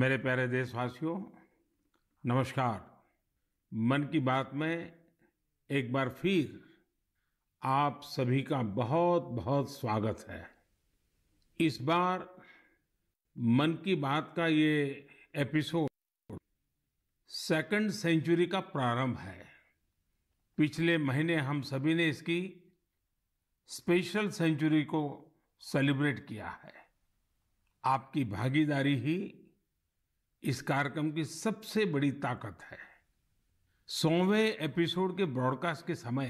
मेरे प्यारे देशवासियों, नमस्कार। मन की बात में एक बार फिर आप सभी का बहुत बहुत स्वागत है। इस बार मन की बात का ये एपिसोड सेकंड सेंचुरी का प्रारंभ है। पिछले महीने हम सभी ने इसकी स्पेशल सेंचुरी को सेलिब्रेट किया है। आपकी भागीदारी ही इस कार्यक्रम की सबसे बड़ी ताकत है। 100वें एपिसोड के ब्रॉडकास्ट के समय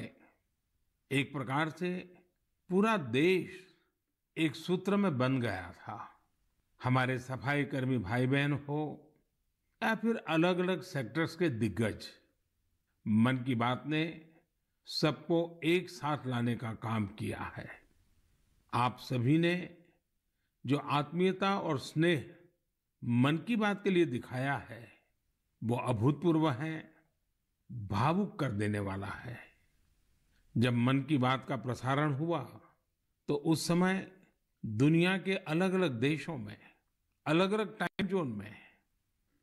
एक प्रकार से पूरा देश एक सूत्र में बन गया था। हमारे सफाई कर्मी भाई बहन हो या फिर अलग अलग सेक्टर्स के दिग्गज, मन की बात ने सबको एक साथ लाने का काम किया है। आप सभी ने जो आत्मीयता और स्नेह मन की बात के लिए दिखाया है वो अभूतपूर्व है, भावुक कर देने वाला है। जब मन की बात का प्रसारण हुआ तो उस समय दुनिया के अलग अलग देशों में, अलग अलग टाइम जोन में,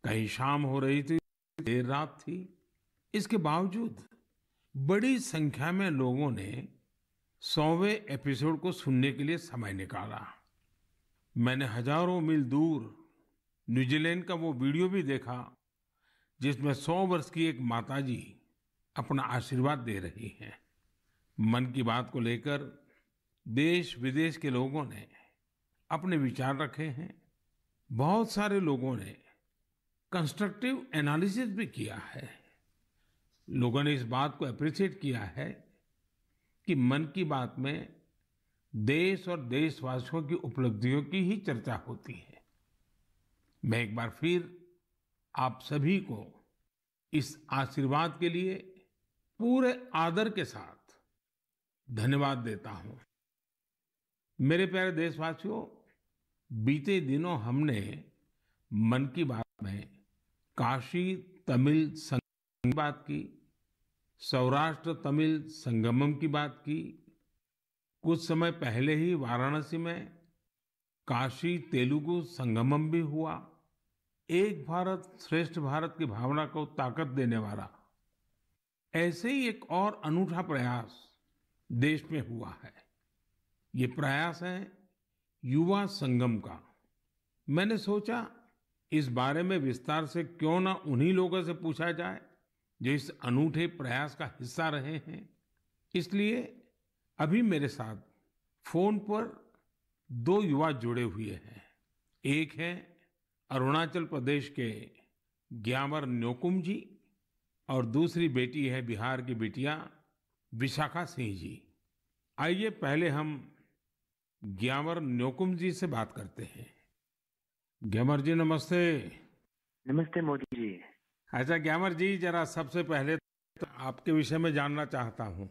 कहीं शाम हो रही थी, देर रात थी, इसके बावजूद बड़ी संख्या में लोगों ने 100वें एपिसोड को सुनने के लिए समय निकाला। मैंने हजारों मील दूर न्यूजीलैंड का वो वीडियो भी देखा जिसमें 100 वर्ष की एक माताजी अपना आशीर्वाद दे रही हैं। मन की बात को लेकर देश विदेश के लोगों ने अपने विचार रखे हैं। बहुत सारे लोगों ने कंस्ट्रक्टिव एनालिसिस भी किया है। लोगों ने इस बात को एप्रिशिएट किया है कि मन की बात में देश और देशवासियों की उपलब्धियों की ही चर्चा होती है। मैं एक बार फिर आप सभी को इस आशीर्वाद के लिए पूरे आदर के साथ धन्यवाद देता हूँ। मेरे प्यारे देशवासियों, बीते दिनों हमने मन की बात में काशी तमिल संगम की बात की, सौराष्ट्र तमिल संगमम की बात की। कुछ समय पहले ही वाराणसी में काशी तेलुगु संगमम भी हुआ। एक भारत श्रेष्ठ भारत की भावना को ताकत देने वाला ऐसे ही एक और अनूठा प्रयास देश में हुआ है। ये प्रयास है युवा संगम का। मैंने सोचा इस बारे में विस्तार से क्यों ना उन्हीं लोगों से पूछा जाए जो इस अनूठे प्रयास का हिस्सा रहे हैं। इसलिए अभी मेरे साथ फोन पर 2 युवा जुड़े हुए हैं। एक है अरुणाचल प्रदेश के ग्यामर न्योकुम जी और दूसरी बेटी है बिहार की बेटिया विशाखा सिंह जी। आइए पहले हम ग्यामर न्योकुम जी से बात करते हैं। ग्यामर जी नमस्ते। नमस्ते मोदी जी। अच्छा ग्यामर जी, जरा सबसे पहले तो आपके विषय में जानना चाहता हूँ।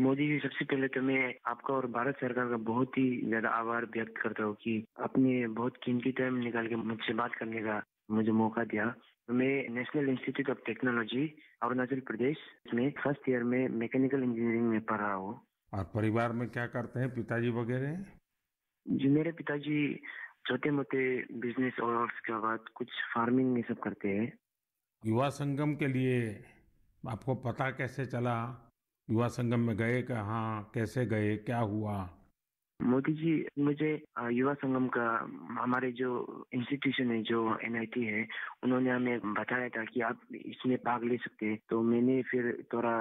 मोदी जी, सबसे पहले तो मैं आपका और भारत सरकार का बहुत ही ज्यादा आभार व्यक्त करता हूँ कि आपने बहुत कीमती टाइम निकाल के मुझसे बात करने का मुझे मौका दिया। मैं national institute of technology Arunachal Pradesh में फर्स्ट ईयर में मैकेनिकल इंजीनियरिंग में पढ़ रहा हूँ। और परिवार में क्या करते हैं पिताजी वगैरह? जी, मेरे पिताजी छोटे मोटे बिजनेस और उसके बाद कुछ फार्मिंग ये सब करते हैं। युवा संगम के लिए आपको पता कैसे चला? युवा संगम में गए कहाँ, कैसे गए, क्या हुआ? मोदी जी, मुझे युवा संगम का हमारे जो इंस्टीट्यूशन है, जो एनआईटी है, उन्होंने हमें बताया था कि आप इसमें भाग ले सकते हैं। तो मैंने फिर थोड़ा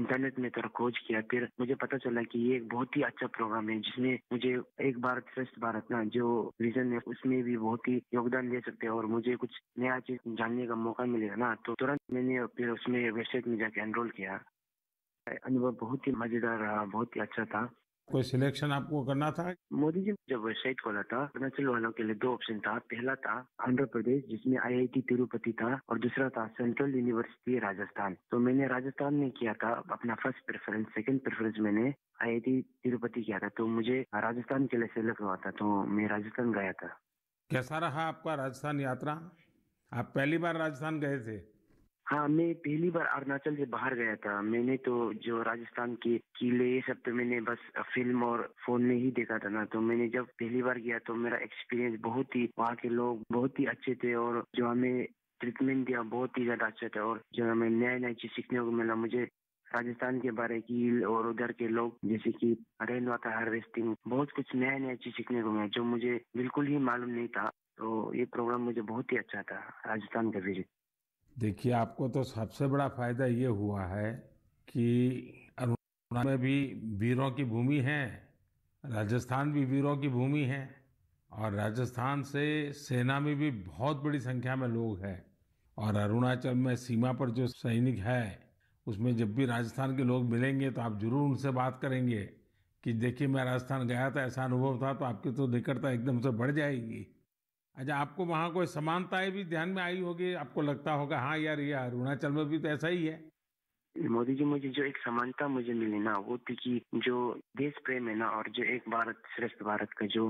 इंटरनेट में थोड़ा खोज किया, फिर मुझे पता चला कि ये एक बहुत ही अच्छा प्रोग्राम है जिसमें मुझे एक भारत श्रेष्ठ भारत ना जो विजन है उसमें भी बहुत ही योगदान दे सकते हैं और मुझे कुछ नया चीज जानने का मौका मिलेगा ना। तो तुरंत मैंने फिर उसमें वेबसाइट में जाके एनरोल किया। अनुभव बहुत ही मजेदार रहा, बहुत ही अच्छा था। कोई सिलेक्शन आपको करना था? मोदी जी, जब वेबसाइट खोला था अरुणाचल वालों के लिए 2 ऑप्शन था। पहला था आंध्र प्रदेश जिसमें आईआईटी तिरुपति था और दूसरा था सेंट्रल यूनिवर्सिटी राजस्थान। तो मैंने राजस्थान में किया था अपना फर्स्ट प्रेफरेंस। सेकंड प्रेफरेंस मैंने आईआईटी तिरुपति किया था, तो मुझे राजस्थान के लिए सेलेक्ट हुआ था, तो मैं राजस्थान गया था। कैसा रहा आपका राजस्थान यात्रा? आप पहली बार राजस्थान गए थे? हाँ, मैं पहली बार अरुणाचल से बाहर गया था। मैंने तो जो राजस्थान के किले ये सब तो मैंने बस फिल्म और फोन में ही देखा था ना, तो मैंने जब पहली बार गया तो मेरा एक्सपीरियंस बहुत ही, वहाँ के लोग बहुत ही अच्छे थे और जो हमें ट्रीटमेंट दिया बहुत ही ज्यादा अच्छा था और जो हमें नया नया चीज सीखने को मिला। मुझे राजस्थान के बारे में और उधर के लोग जैसे कि रेन वाटर हार्वेस्टिंग, बहुत कुछ नया नया चीज सीखने को मिला जो मुझे बिल्कुल ही मालूम नहीं था। तो ये प्रोग्राम मुझे बहुत ही अच्छा था, राजस्थान का विजिट। देखिए, आपको तो सबसे बड़ा फायदा ये हुआ है कि अरुणाचल में भी वीरों की भूमि है, राजस्थान भी वीरों की भूमि है और राजस्थान से सेना में भी बहुत बड़ी संख्या में लोग हैं और अरुणाचल में सीमा पर जो सैनिक है उसमें जब भी राजस्थान के लोग मिलेंगे तो आप जरूर उनसे बात करेंगे कि देखिए मैं राजस्थान गया था, ऐसा अनुभव था, तो आपकी तो निकटता एकदम से बढ़ जाएगी। अच्छा, आपको वहाँ कोई समानताएं भी ध्यान में आई होगी, आपको लगता होगा हाँ यार ये अरुणाचल में भी तो ऐसा ही है। मोदी जी, मुझे जो एक समानता मुझे मिली ना वो थी कि जो देश प्रेम है ना और जो एक भारत श्रेष्ठ भारत का जो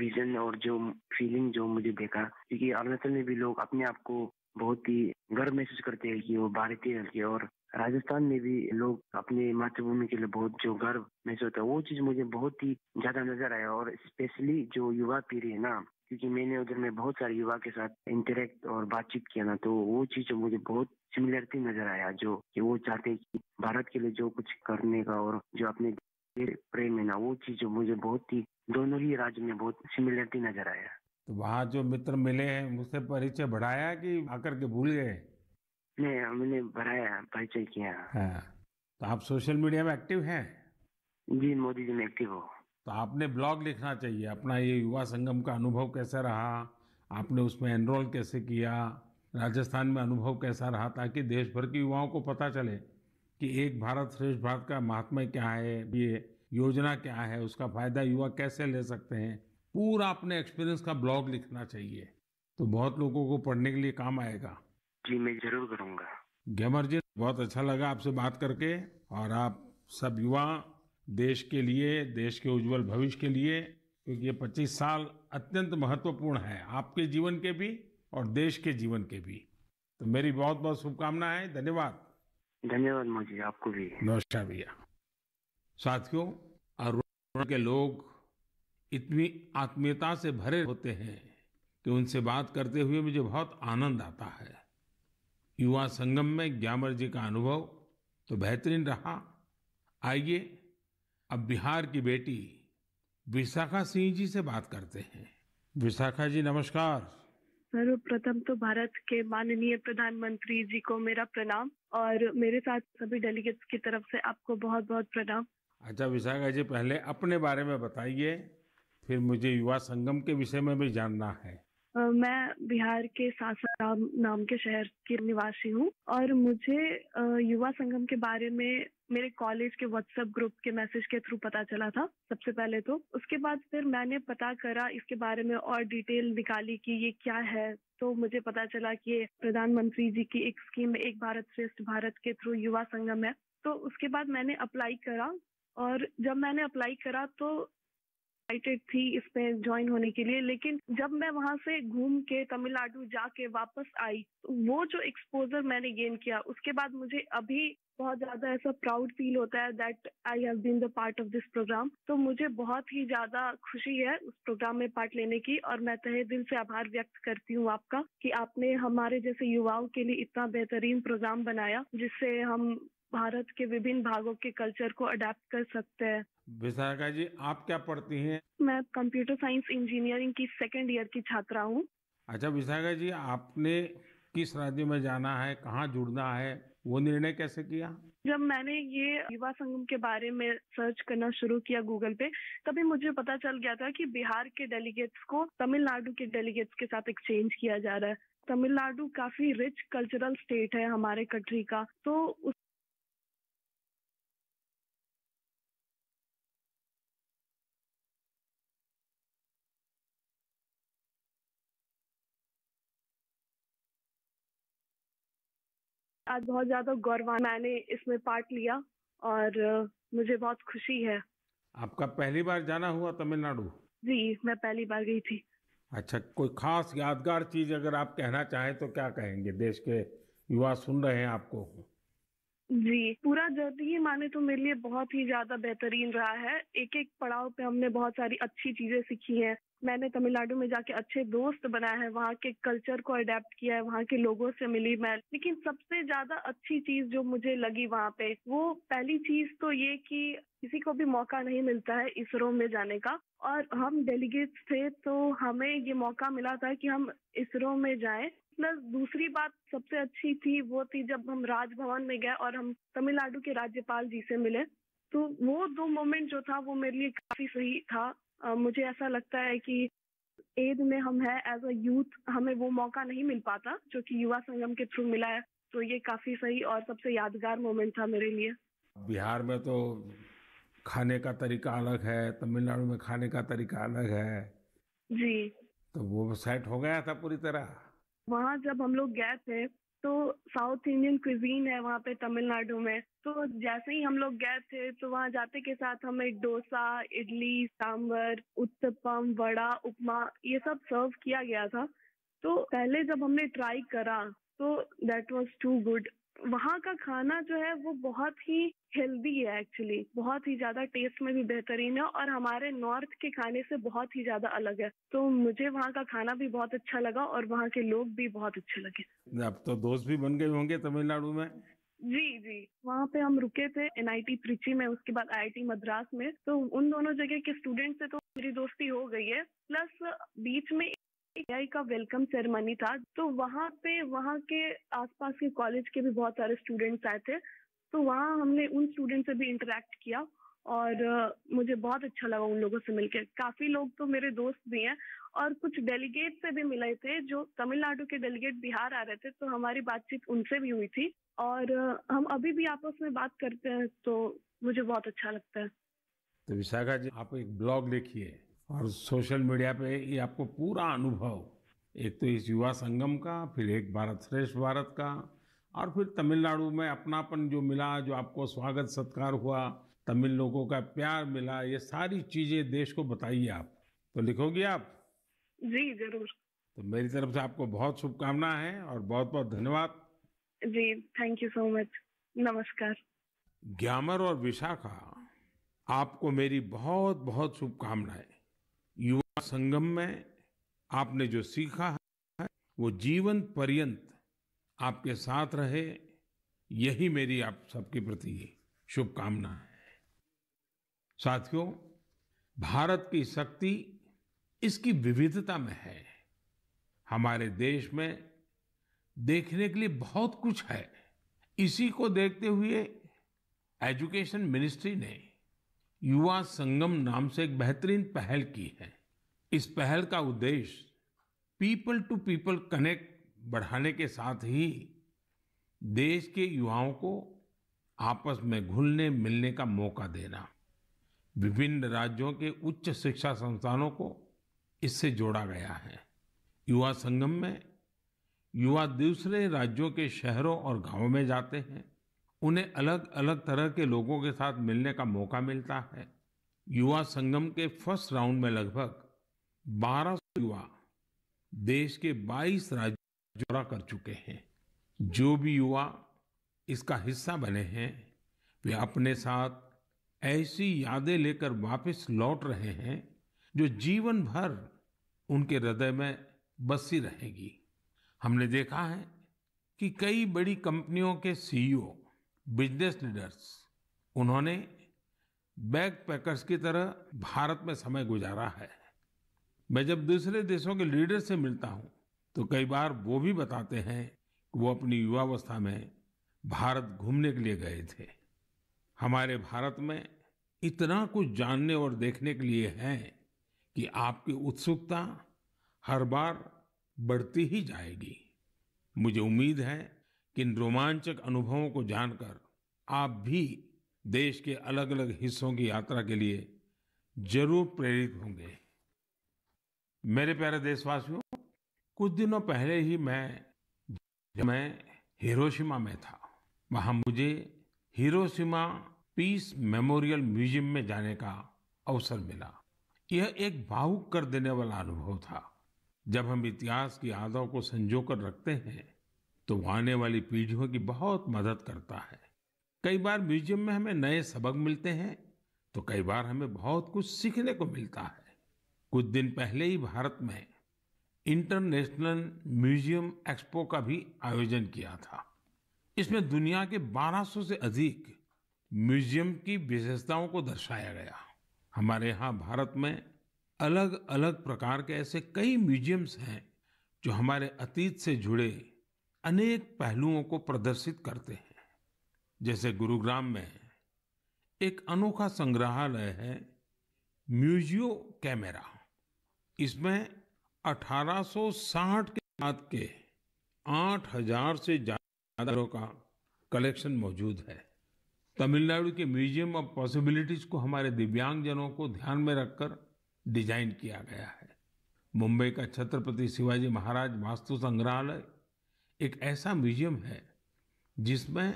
विजन और जो फीलिंग जो मुझे देखा, क्योंकि अरुणाचल में भी लोग अपने आप को बहुत ही गर्व महसूस करते हैं कि वो भारतीय है और राजस्थान में भी लोग अपने मातृभूमि के लिए बहुत जो गर्व महसूस होता है वो चीज मुझे बहुत ही ज्यादा नजर आया। और स्पेशली जो युवा पीढ़ी है ना, क्योंकि मैंने उधर में बहुत सारे युवा के साथ इंटरेक्ट और बातचीत किया ना, तो वो चीज मुझे बहुत सिमिलरिटी नजर आया जो कि वो चाहते हैं कि भारत के लिए जो कुछ करने का और जो अपने प्रेम है ना वो चीज मुझे बहुत ही दोनों ही राज्य में बहुत सिमिलरिटी नजर आया। तो वहाँ जो मित्र मिले हैं उससे परिचय बढ़ाया कि आकर के भूल गए? नहीं, हमने बढ़ाया, परिचय किया। हाँ, तो आप सोशल मीडिया में एक्टिव हैं? जी मोदी जी, मैं एक्टिव हूँ। तो आपने ब्लॉग लिखना चाहिए अपना, ये युवा संगम का अनुभव कैसा रहा, आपने उसमें एनरोल कैसे किया, राजस्थान में अनुभव कैसा रहा, ताकि देश भर के युवाओं को पता चले कि एक भारत श्रेष्ठ भारत का महात्म्य क्या है, ये योजना क्या है, उसका फायदा युवा कैसे ले सकते हैं, पूरा अपने एक्सपीरियंस का ब्लॉग लिखना चाहिए। तो बहुत लोगों को पढ़ने के लिए काम आएगा। जी, मैं जरूर करूँगा। ग्यामर जी, बहुत अच्छा लगा आपसे बात करके और आप सब युवा देश के लिए, देश के उज्जवल भविष्य के लिए, क्योंकि ये 25 साल अत्यंत महत्वपूर्ण है आपके जीवन के भी और देश के जीवन के भी। तो मेरी बहुत बहुत शुभकामनाएं। धन्यवाद। धन्यवाद मोदी, आपको भी। नमस्कार भैया। साथियों, अरुणाचल के लोग इतनी आत्मीयता से भरे होते हैं कि उनसे बात करते हुए मुझे बहुत आनंद आता है। युवा संगम में ग्यामर जी का अनुभव तो बेहतरीन रहा। आइए अब बिहार की बेटी विशाखा सिंह जी से बात करते हैं। विशाखा जी नमस्कार। सर्वप्रथम तो भारत के माननीय प्रधानमंत्री जी को मेरा प्रणाम और मेरे साथ सभी डेलीगेट्स की तरफ से आपको बहुत बहुत प्रणाम। अच्छा विशाखा जी, पहले अपने बारे में बताइए, फिर मुझे युवा संगम के विषय में भी जानना है। मैं बिहार के सासाराम नाम के शहर की निवासी हूँ और मुझे युवा संगम के बारे में मेरे कॉलेज के व्हाट्सएप ग्रुप के मैसेज के थ्रू पता चला था सबसे पहले तो। उसके बाद फिर मैंने पता करा इसके बारे में और डिटेल निकाली कि ये क्या है, तो मुझे पता चला कि ये प्रधानमंत्री जी की एक स्कीम एक भारत श्रेष्ठ भारत के थ्रू युवा संगम है। तो उसके बाद मैंने अप्लाई करा और जब मैंने अप्लाई करा तो एक्साइटेड थी इसमें ज्वाइन होने के लिए, लेकिन जब मैं वहाँ से घूम के तमिलनाडु जाके वापस आई तो वो जो एक्सपोजर मैंने गेन किया उसके बाद मुझे अभी बहुत ज्यादा ऐसा प्राउड फील होता है that I have been the part of this program. तो मुझे बहुत ही ज्यादा खुशी है उस प्रोग्राम में पार्ट लेने की और मैं तहे दिल से आभार व्यक्त करती हूँ आपका कि आपने हमारे जैसे युवाओं के लिए इतना बेहतरीन प्रोग्राम बनाया जिससे हम भारत के विभिन्न भागों के कल्चर को अडेप्ट कर सकते हैं। विशाखा जी, आप क्या पढ़ती हैं? मैं कंप्यूटर साइंस इंजीनियरिंग की सेकेंड ईयर की छात्रा हूँ। अच्छा विशाखा जी, आपने किस राज्य में जाना है, कहाँ जुड़ना है, वो निर्णय कैसे किया? जब मैंने ये युवा संगम के बारे में सर्च करना शुरू किया गूगल पे, तभी मुझे पता चल गया था कि बिहार के डेलीगेट्स को तमिलनाडु के डेलीगेट्स के साथ एक्सचेंज किया जा रहा है। तमिलनाडु काफी रिच कल्चरल स्टेट है हमारे कंट्री का, तो आज बहुत ज्यादा गौरवान मैंने इसमें पार्ट लिया और मुझे बहुत खुशी है। आपका पहली बार जाना हुआ तमिलनाडु? जी, मैं पहली बार गई थी। अच्छा, कोई खास यादगार चीज अगर आप कहना चाहें तो क्या कहेंगे देश के युवा सुन रहे हैं आपको। जी, पूरा जर्नी ये माने तो मेरे लिए बहुत ही ज्यादा बेहतरीन रहा है। एक एक पड़ाव पे हमने बहुत सारी अच्छी चीजें सीखी हैं। मैंने तमिलनाडु में जाके अच्छे दोस्त बनाए हैं, वहाँ के कल्चर को अडेप्ट किया है, वहाँ के लोगों से मिली मैं। लेकिन सबसे ज्यादा अच्छी चीज जो मुझे लगी वहाँ पे, वो पहली चीज तो ये कि किसी को भी मौका नहीं मिलता है इसरो में जाने का, और हम डेलीगेट्स थे तो हमें ये मौका मिला था कि हम इसरो में जाएं। प्लस दूसरी बात सबसे अच्छी थी वो थी जब हम राजभवन में गए और हम तमिलनाडु के राज्यपाल जी से मिले, तो वो दो मोमेंट जो था वो मेरे लिए काफी सही था। मुझे ऐसा लगता है कि एज में हम है, एज अ यूथ हमें वो मौका नहीं मिल पाता जो कि युवा संगम के थ्रू मिला है, तो ये काफी सही और सबसे यादगार मोमेंट था मेरे लिए। बिहार में तो खाने का तरीका अलग है, तमिलनाडु में खाने का तरीका अलग है। जी, तो वो सेट हो गया था पूरी तरह। वहाँ जब हम लोग गए थे तो साउथ इंडियन क्विजीन है वहाँ पे तमिलनाडु में, तो जैसे ही हम लोग गए थे तो वहाँ जाते के साथ हमें डोसा, इडली, सांभर, उत्तपम, वड़ा, उपमा ये सब सर्व किया गया था। तो पहले जब हमने ट्राई करा तो दैट वाज टू गुड। वहाँ का खाना जो है वो बहुत ही हेल्दी है, एक्चुअली बहुत ही ज्यादा टेस्ट में भी बेहतरीन है और हमारे नॉर्थ के खाने से बहुत ही ज्यादा अलग है। तो मुझे वहाँ का खाना भी बहुत अच्छा लगा और वहाँ के लोग भी बहुत अच्छे लगे। अब तो दोस्त भी बन गए होंगे तमिलनाडु में। जी जी, वहाँ पे हम रुके थे एनआईटी त्रिची में, उसके बाद आईआईटी मद्रास में, तो उन दोनों जगह के स्टूडेंट से तो मेरी दोस्ती हो गई है। प्लस बीच में आई का वेलकम सेरेमनी था, तो वहाँ पे वहाँ के आसपास के कॉलेज के भी बहुत सारे स्टूडेंट्स आए थे, तो वहाँ हमने उन स्टूडेंट से भी इंटरेक्ट किया और मुझे बहुत अच्छा लगा उन लोगों से मिलकर। काफी लोग तो मेरे दोस्त भी हैं और कुछ डेलीगेट से भी मिले थे जो तमिलनाडु के डेलीगेट बिहार आ रहे थे, तो हमारी बातचीत उनसे भी हुई थी और हम अभी भी आपस में बात करते हैं, तो मुझे बहुत अच्छा लगता है। तो विशाखा जी, आप एक ब्लॉग लिखिए और सोशल मीडिया पे ये आपको पूरा अनुभव, एक तो इस युवा संगम का, फिर एक भारत श्रेष्ठ भारत का, और फिर तमिलनाडु में अपनापन जो मिला, जो आपको स्वागत सत्कार हुआ, तमिल लोगों का प्यार मिला, ये सारी चीज़ें देश को बताइए। आप तो लिखोगी आप? जी जरूर। तो मेरी तरफ से आपको बहुत शुभकामनाएं हैं और बहुत बहुत धन्यवाद। जी, थैंक यू सो मच। नमस्कार। ग्यामर और विशाखा, आपको मेरी बहुत बहुत शुभकामनाएं। युवा संगम में आपने जो सीखा है वो जीवन पर्यंत आपके साथ रहे, यही मेरी आप सबके प्रति शुभकामना है। साथियों, भारत की शक्ति इसकी विविधता में है। हमारे देश में देखने के लिए बहुत कुछ है। इसी को देखते हुए एजुकेशन मिनिस्ट्री ने युवा संगम नाम से एक बेहतरीन पहल की है। इस पहल का उद्देश्य पीपल टू पीपल कनेक्ट बढ़ाने के साथ ही देश के युवाओं को आपस में घुलने मिलने का मौका देना। विभिन्न राज्यों के उच्च शिक्षा संस्थानों को इससे जोड़ा गया है। युवा संगम में युवा दूसरे राज्यों के शहरों और गांवों में जाते हैं, उन्हें अलग अलग तरह के लोगों के साथ मिलने का मौका मिलता है। युवा संगम के फर्स्ट राउंड में लगभग 1200 युवा देश के 22 राज्यों जोड़ा कर चुके हैं। जो भी युवा इसका हिस्सा बने हैं वे अपने साथ ऐसी यादें लेकर वापस लौट रहे हैं जो जीवन भर उनके हृदय में बसी रहेगी। हमने देखा है कि कई बड़ी कंपनियों के सीईओ, बिजनेस लीडर्स, उन्होंने बैकपैकर्स की तरह भारत में समय गुजारा है। मैं जब दूसरे देशों के लीडर से मिलता हूँ तो कई बार वो भी बताते हैं कि वो अपनी युवावस्था में भारत घूमने के लिए गए थे। हमारे भारत में इतना कुछ जानने और देखने के लिए है कि आपकी उत्सुकता हर बार बढ़ती ही जाएगी। मुझे उम्मीद है कि इन रोमांचक अनुभवों को जानकर आप भी देश के अलग अलग हिस्सों की यात्रा के लिए जरूर प्रेरित होंगे। मेरे प्यारे देशवासियों, कुछ दिनों पहले ही मैं हिरोशिमा में था। वहाँ मुझे हिरोशिमा पीस मेमोरियल म्यूजियम में जाने का अवसर मिला। यह एक भावुक कर देने वाला अनुभव था। जब हम इतिहास की यादों को संजो कर रखते हैं तो वो आने वाली पीढ़ियों की बहुत मदद करता है। कई बार म्यूजियम में हमें नए सबक मिलते हैं तो कई बार हमें बहुत कुछ सीखने को मिलता है। कुछ दिन पहले ही भारत में इंटरनेशनल म्यूजियम एक्सपो का भी आयोजन किया था। इसमें दुनिया के 1200 से अधिक म्यूजियम की विशेषताओं को दर्शाया गया। हमारे यहाँ भारत में अलग अलग प्रकार के ऐसे कई म्यूजियम्स हैं जो हमारे अतीत से जुड़े अनेक पहलुओं को प्रदर्शित करते हैं। जैसे गुरुग्राम में एक अनोखा संग्रहालय है म्यूजियो कैमेरा। इसमें 1860 के बाद के 8000 से ज्यादा का कलेक्शन मौजूद है। तमिलनाडु के म्यूजियम ऑफ पॉसिबिलिटीज को हमारे दिव्यांगजनों को ध्यान में रखकर डिजाइन किया गया है। मुंबई का छत्रपति शिवाजी महाराज वास्तु संग्रहालय एक ऐसा म्यूजियम है जिसमें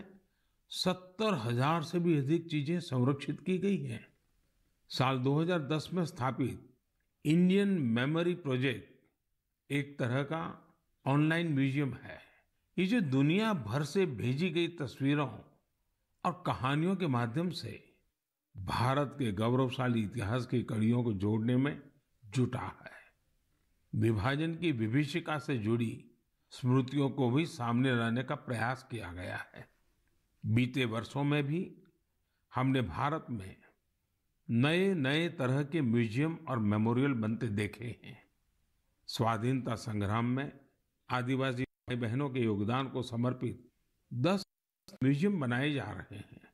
70,000 से भी अधिक चीजें संरक्षित की गई हैं। साल 2010 में स्थापित इंडियन मेमोरी प्रोजेक्ट एक तरह का ऑनलाइन म्यूजियम है। ये जो दुनिया भर से भेजी गई तस्वीरों और कहानियों के माध्यम से भारत के गौरवशाली इतिहास की कड़ियों को जोड़ने में जुटा है। विभाजन की विभीषिका से जुड़ी स्मृतियों को भी सामने लाने का प्रयास किया गया है। बीते वर्षों में भी हमने भारत में नए नए तरह के म्यूजियम और मेमोरियल बनते देखे हैं। स्वाधीनता संग्राम में आदिवासी भाई बहनों के योगदान को समर्पित 10 म्यूजियम बनाए जा रहे हैं।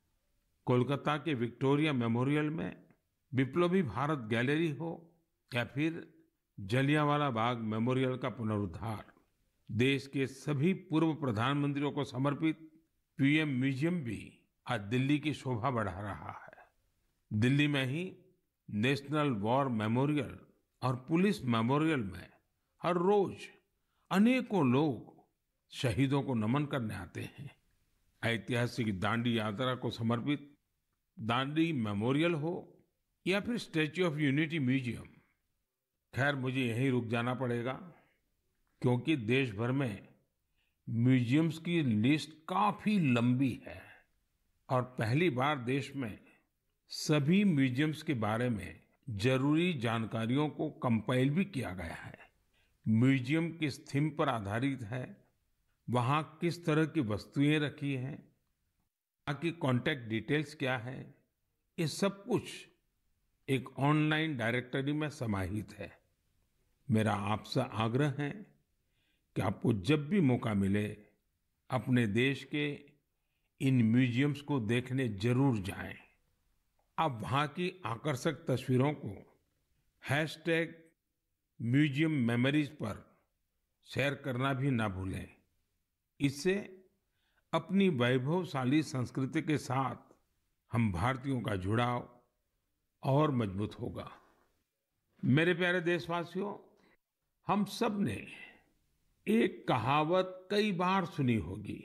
कोलकाता के विक्टोरिया मेमोरियल में विप्लवी भारत गैलरी हो या फिर जलियांवाला बाग मेमोरियल का पुनरुद्धार, देश के सभी पूर्व प्रधानमंत्रियों को समर्पित पीएम म्यूजियम भी आज दिल्ली की शोभा बढ़ा रहा है। दिल्ली में ही नेशनल वॉर मेमोरियल और पुलिस मेमोरियल में हर रोज अनेकों लोग शहीदों को नमन करने आते हैं। ऐतिहासिक दांडी यात्रा को समर्पित दांडी मेमोरियल हो या फिर स्टैच्यू ऑफ यूनिटी म्यूजियम। खैर, मुझे यहीं रुक जाना पड़ेगा क्योंकि देश भर में म्यूजियम्स की लिस्ट काफी लंबी है और पहली बार देश में सभी म्यूजियम्स के बारे में जरूरी जानकारियों को कंपाइल भी किया गया है। म्यूजियम किस थीम पर आधारित है, वहाँ किस तरह की वस्तुएं रखी हैं, वहाँ की कॉन्टैक्ट डिटेल्स क्या है, ये सब कुछ एक ऑनलाइन डायरेक्टरी में समाहित है। मेरा आपसे आग्रह है कि आपको जब भी मौका मिले अपने देश के इन म्यूजियम्स को देखने जरूर जाएं। आप वहाँ की आकर्षक तस्वीरों को #MuseumMemories पर शेयर करना भी ना भूलें। इससे अपनी वैभवशाली संस्कृति के साथ हम भारतीयों का जुड़ाव और मजबूत होगा। मेरे प्यारे देशवासियों, हम सब ने एक कहावत कई बार सुनी होगी,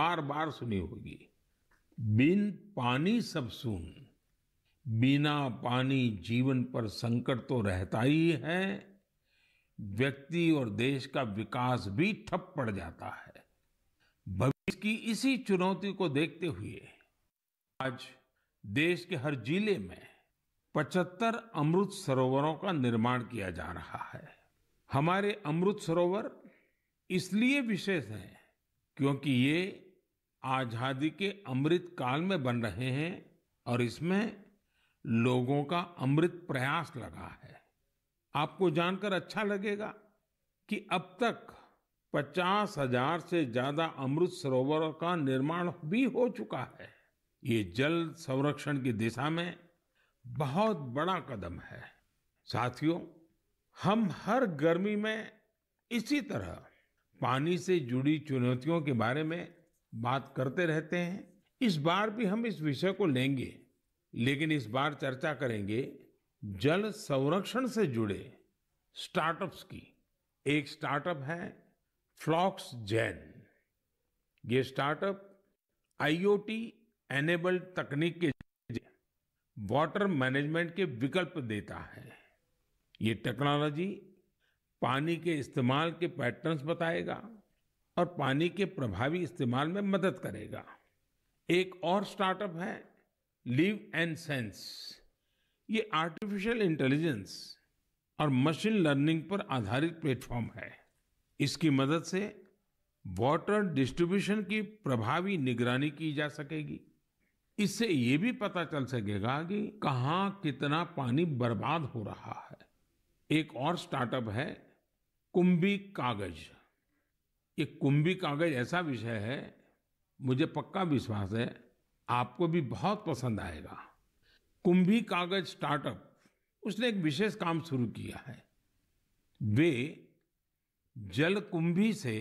बार बार सुनी होगी, बिन पानी सब सून। बिना पानी जीवन पर संकट तो रहता ही है, व्यक्ति और देश का विकास भी ठप पड़ जाता है। भविष्य की इसी चुनौती को देखते हुए आज देश के हर जिले में 75 अमृत सरोवरों का निर्माण किया जा रहा है। हमारे अमृत सरोवर इसलिए विशेष हैं क्योंकि ये आज़ादी के अमृत काल में बन रहे हैं और इसमें लोगों का अमृत प्रयास लगा है। आपको जानकर अच्छा लगेगा कि अब तक 50,000 से ज़्यादा अमृत सरोवरों का निर्माण भी हो चुका है। ये जल संरक्षण की दिशा में बहुत बड़ा कदम है। साथियों, हम हर गर्मी में इसी तरह पानी से जुड़ी चुनौतियों के बारे में बात करते रहते हैं। इस बार भी हम इस विषय को लेंगे, लेकिन इस बार चर्चा करेंगे जल संरक्षण से जुड़े स्टार्टअप्स की। एक स्टार्टअप है फ्लॉक्स जेन। ये स्टार्टअप IoT एनेबल्ड तकनीक के वाटर मैनेजमेंट के विकल्प देता है। ये टेक्नोलॉजी पानी के इस्तेमाल के पैटर्न्स बताएगा और पानी के प्रभावी इस्तेमाल में मदद करेगा। एक और स्टार्टअप है लिव एंड सेंस। ये आर्टिफिशियल इंटेलिजेंस और मशीन लर्निंग पर आधारित प्लेटफॉर्म है। इसकी मदद से वाटर डिस्ट्रीब्यूशन की प्रभावी निगरानी की जा सकेगी। इससे ये भी पता चल सकेगा कि कहाँ कितना पानी बर्बाद हो रहा है। एक और स्टार्टअप है कुंभी कागज। ये कुंभी कागज ऐसा विषय है, मुझे पक्का विश्वास है आपको भी बहुत पसंद आएगा। कुंभी कागज स्टार्टअप, उसने एक विशेष काम शुरू किया है। वे जल कुंभी से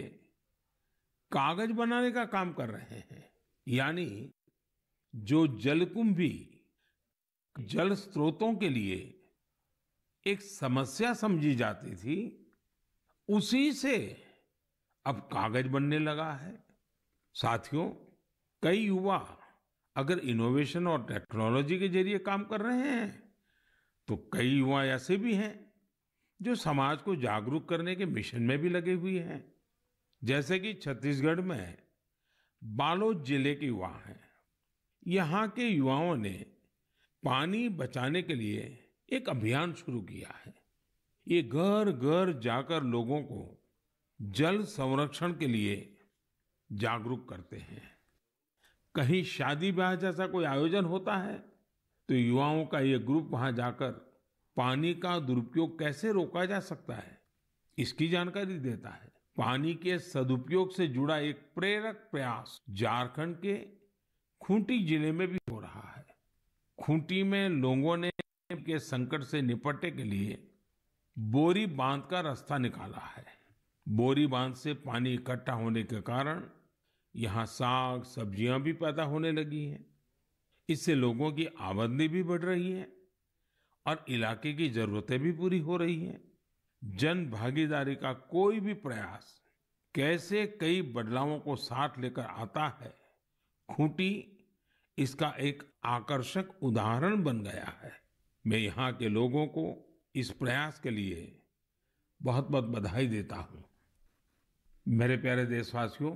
कागज बनाने का काम कर रहे हैं। यानी जो जल कुंभी जल स्रोतों के लिए एक समस्या समझी जाती थी, उसी से अब कागज बनने लगा है। साथियों, कई युवा अगर इनोवेशन और टेक्नोलॉजी के जरिए काम कर रहे हैं, तो कई युवा ऐसे भी हैं जो समाज को जागरूक करने के मिशन में भी लगे हुए हैं। जैसे कि छत्तीसगढ़ में बालोद जिले के युवा हैं। यहाँ के युवाओं ने पानी बचाने के लिए एक अभियान शुरू किया है। ये घर घर जाकर लोगों को जल संरक्षण के लिए जागरूक करते हैं। कहीं शादी ब्याह जैसा कोई आयोजन होता है तो युवाओं का ये ग्रुप वहाँ जाकर पानी का दुरुपयोग कैसे रोका जा सकता है, इसकी जानकारी देता है। पानी के सदुपयोग से जुड़ा एक प्रेरक प्रयास झारखंड के खूंटी जिले में भी हो रहा है। खूंटी में लोगों ने के संकट से निपटने के लिए बोरी बांध का रास्ता निकाला है। बोरी बांध से पानी इकट्ठा होने के कारण यहाँ साग सब्जियां भी पैदा होने लगी हैं। इससे लोगों की आमदनी भी बढ़ रही है और इलाके की जरूरतें भी पूरी हो रही हैं। जन भागीदारी का कोई भी प्रयास कैसे कई बदलावों को साथ लेकर आता है, खूंटी इसका एक आकर्षक उदाहरण बन गया है। मैं यहाँ के लोगों को इस प्रयास के लिए बहुत बहुत बधाई देता हूँ। मेरे प्यारे देशवासियों,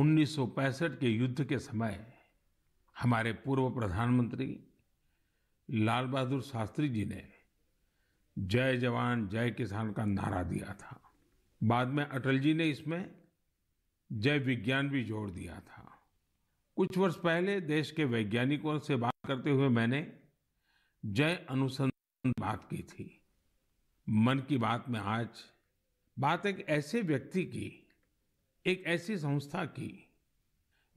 1965 के युद्ध के समय हमारे पूर्व प्रधानमंत्री लाल बहादुर शास्त्री जी ने जय जवान जय किसान का नारा दिया था। बाद में अटल जी ने इसमें जय विज्ञान भी जोड़ दिया था। कुछ वर्ष पहले देश के वैज्ञानिकों से बात करते हुए मैंने जय अनुसंधान बात की थी। मन की बात में आज बात एक ऐसे व्यक्ति की, एक ऐसी संस्था की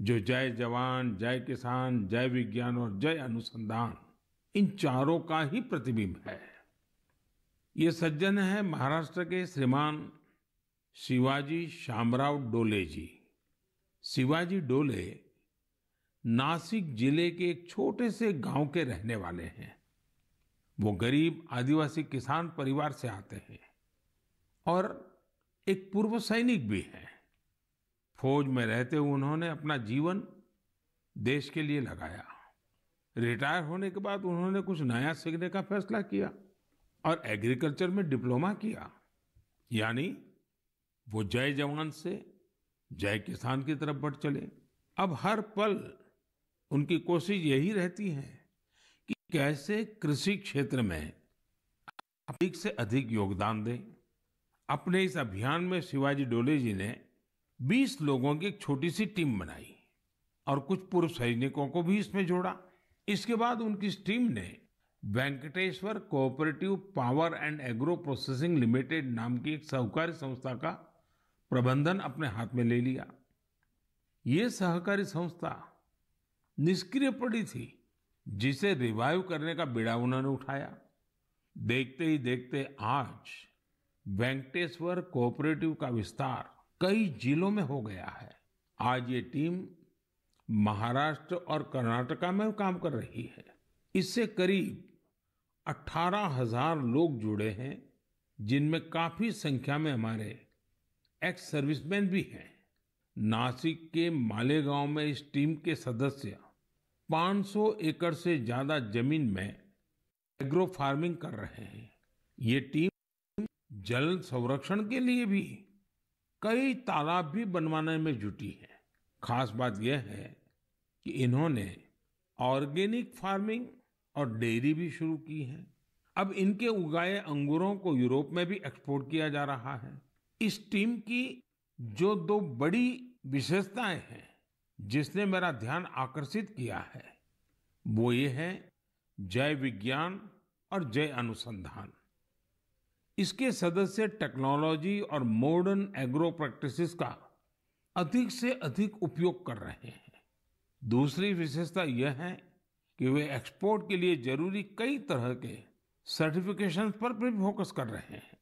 जो जय जवान जय किसान, जय विज्ञान और जय अनुसंधान, इन चारों का ही प्रतिबिंब है। ये सज्जन है महाराष्ट्र के श्रीमान शिवाजी शामराव डोले जी। शिवाजी डोले नासिक जिले के एक छोटे से गांव के रहने वाले हैं। वो गरीब आदिवासी किसान परिवार से आते हैं और एक पूर्व सैनिक भी हैं। फौज में रहते हुए उन्होंने अपना जीवन देश के लिए लगाया। रिटायर होने के बाद उन्होंने कुछ नया सीखने का फैसला किया और एग्रीकल्चर में डिप्लोमा किया। यानी वो जय जवान से जय किसान की तरफ बढ़ चले। अब हर पल उनकी कोशिश यही रहती है कि कैसे कृषि क्षेत्र में अधिक से अधिक योगदान दें। अपने इस अभियान में शिवाजी डोले जी ने 20 लोगों की एक छोटी सी टीम बनाई और कुछ पूर्व सैनिकों को भी इसमें जोड़ा। इसके बाद उनकी इस टीम ने Venkateshwara cooperative power and agro processing limited नाम की एक सहकारी संस्था का प्रबंधन अपने हाथ में ले लिया। ये सहकारी संस्था निष्क्रिय पड़ी थी, जिसे रिवाइव करने का बीड़ा उन्होंने उठाया। देखते ही देखते आज वेंकटेश्वर कोऑपरेटिव का विस्तार कई जिलों में हो गया है। आज ये टीम महाराष्ट्र और कर्नाटका में काम कर रही है। इससे करीब 18,000 लोग जुड़े हैं, जिनमें काफी संख्या में हमारे एक्स सर्विसमैन भी हैं। नासिक के मालेगांव में इस टीम के सदस्य 500 एकड़ से ज्यादा जमीन में एग्रो फार्मिंग कर रहे हैं। ये टीम जल संरक्षण के लिए भी कई तालाब भी बनवाने में जुटी है। खास बात यह है कि इन्होंने ऑर्गेनिक फार्मिंग और डेयरी भी शुरू की है। अब इनके उगाए अंगूरों को यूरोप में भी एक्सपोर्ट किया जा रहा है। इस टीम की जो दो बड़ी विशेषताएं हैं जिसने मेरा ध्यान आकर्षित किया है वो ये है जय विज्ञान और जय अनुसंधान। इसके सदस्य टेक्नोलॉजी और मॉडर्न एग्रो प्रैक्टिसेस का अधिक से अधिक उपयोग कर रहे हैं। दूसरी विशेषता यह है कि वे एक्सपोर्ट के लिए जरूरी कई तरह के सर्टिफिकेशंस पर भी फोकस कर रहे हैं।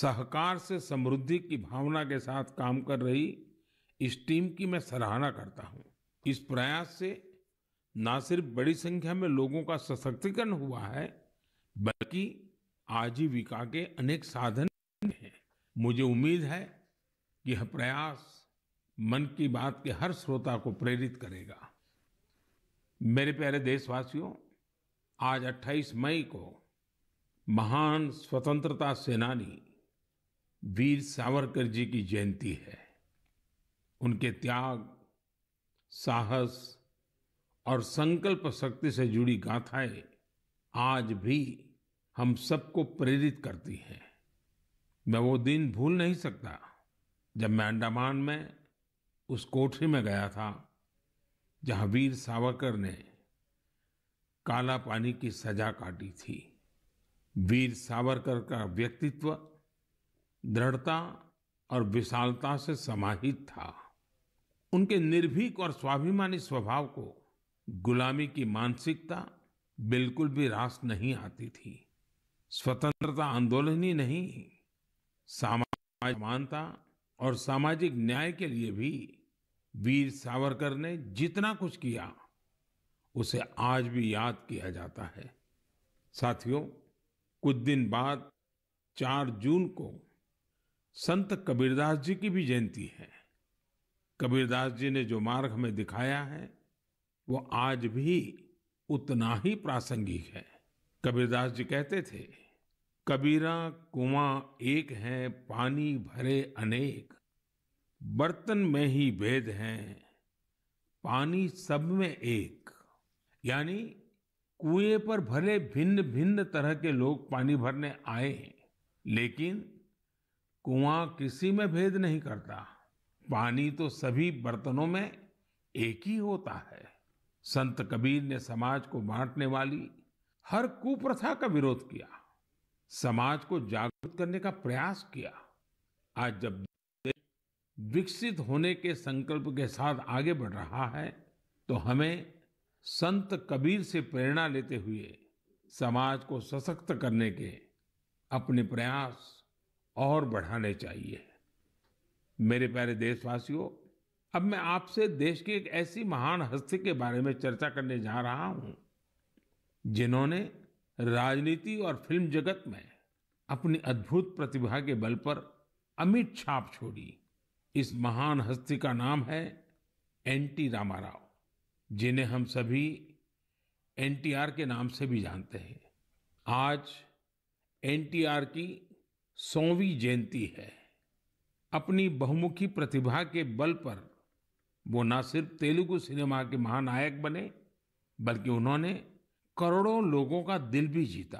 सहकार से समृद्धि की भावना के साथ काम कर रही इस टीम की मैं सराहना करता हूँ। इस प्रयास से न सिर्फ बड़ी संख्या में लोगों का सशक्तिकरण हुआ है बल्कि आजीविका के अनेक साधन हैं। मुझे उम्मीद है कि यह प्रयास मन की बात के हर श्रोता को प्रेरित करेगा। मेरे प्यारे देशवासियों, आज 28 मई को महान स्वतंत्रता सेनानी वीर सावरकर जी की जयंती है। उनके त्याग, साहस और संकल्प शक्ति से जुड़ी गाथाएं आज भी हम सबको प्रेरित करती हैं। मैं वो दिन भूल नहीं सकता जब मैं अंडमान में उस कोठरी में गया था जहाँ वीर सावरकर ने काला पानी की सजा काटी थी। वीर सावरकर का व्यक्तित्व दृढ़ता और विशालता से समाहित था। उनके निर्भीक और स्वाभिमानी स्वभाव को गुलामी की मानसिकता बिल्कुल भी रास नहीं आती थी। स्वतंत्रता आंदोलन ही नहीं, सामाजिक समानता और सामाजिक न्याय के लिए भी वीर सावरकर ने जितना कुछ किया उसे आज भी याद किया जाता है। साथियों, कुछ दिन बाद 4 जून को संत कबीरदास जी की भी जयंती है। कबीरदास जी ने जो मार्ग हमें दिखाया है वो आज भी उतना ही प्रासंगिक है। कबीरदास जी कहते थे, कबीरा कुआं एक है पानी भरे अनेक, बर्तन में ही भेद हैं पानी सब में एक। यानी कुएं पर भले भिन्न भिन्न तरह के लोग पानी भरने आए, लेकिन कुआं किसी में भेद नहीं करता। पानी तो सभी बर्तनों में एक ही होता है। संत कबीर ने समाज को बांटने वाली हर कुप्रथा का विरोध किया, समाज को जागरूक करने का प्रयास किया। आज जब देश विकसित होने के संकल्प के साथ आगे बढ़ रहा है तो हमें संत कबीर से प्रेरणा लेते हुए समाज को सशक्त करने के अपने प्रयास और बढ़ाने चाहिए। मेरे प्यारे देशवासियों, अब मैं आपसे देश की एक ऐसी महान हस्ती के बारे में चर्चा करने जा रहा हूँ जिन्होंने राजनीति और फिल्म जगत में अपनी अद्भुत प्रतिभा के बल पर अमिट छाप छोड़ी। इस महान हस्ती का नाम है NT रामाराव, जिन्हें हम सभी NTR के नाम से भी जानते हैं। आज NTR की 100वीं जयंती है। अपनी बहुमुखी प्रतिभा के बल पर वो न सिर्फ तेलुगु सिनेमा के महानायक बने बल्कि उन्होंने करोड़ों लोगों का दिल भी जीता।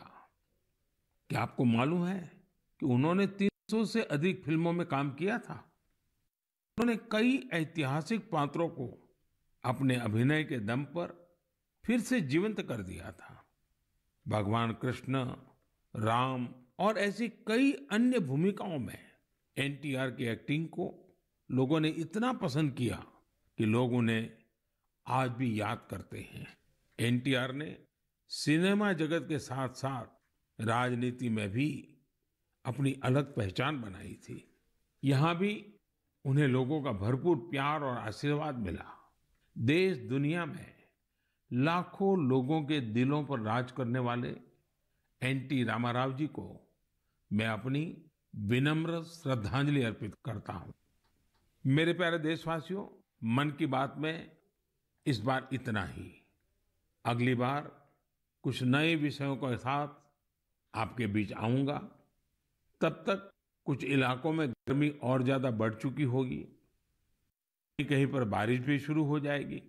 क्या आपको मालूम है कि उन्होंने 300 से अधिक फिल्मों में काम किया था। उन्होंने कई ऐतिहासिक पात्रों को अपने अभिनय के दम पर फिर से जीवंत कर दिया था। भगवान कृष्ण, राम और ऐसी कई अन्य भूमिकाओं में NTR की एक्टिंग को लोगों ने इतना पसंद किया कि लोग उन्हें आज भी याद करते हैं। NTR ने सिनेमा जगत के साथ साथ राजनीति में भी अपनी अलग पहचान बनाई थी। यहाँ भी उन्हें लोगों का भरपूर प्यार और आशीर्वाद मिला। देश दुनिया में लाखों लोगों के दिलों पर राज करने वाले NT रामाराव जी को मैं अपनी विनम्र श्रद्धांजलि अर्पित करता हूँ। मेरे प्यारे देशवासियों, मन की बात में इस बार इतना ही। अगली बार कुछ नए विषयों के साथ आपके बीच आऊँगा। तब तक कुछ इलाकों में गर्मी और ज़्यादा बढ़ चुकी होगी, कहीं पर बारिश भी शुरू हो जाएगी।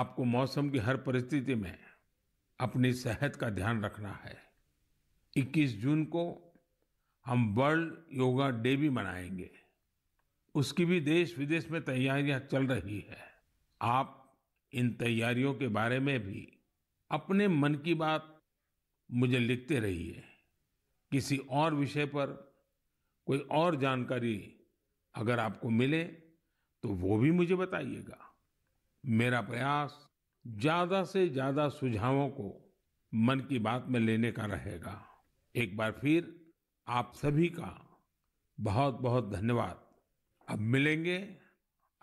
आपको मौसम की हर परिस्थिति में अपनी सेहत का ध्यान रखना है। 21 जून को हम वर्ल्ड योगा डे भी मनाएंगे, उसकी भी देश विदेश में तैयारियां चल रही है। आप इन तैयारियों के बारे में भी अपने मन की बात मुझे लिखते रहिए। किसी और विषय पर कोई और जानकारी अगर आपको मिले तो वो भी मुझे बताइएगा। मेरा प्रयास ज़्यादा से ज़्यादा सुझावों को मन की बात में लेने का रहेगा। एक बार फिर आप सभी का बहुत बहुत धन्यवाद। अब मिलेंगे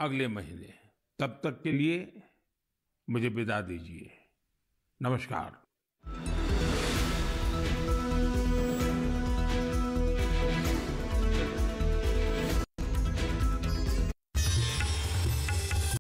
अगले महीने, तब तक के लिए मुझे विदा दीजिए। नमस्कार।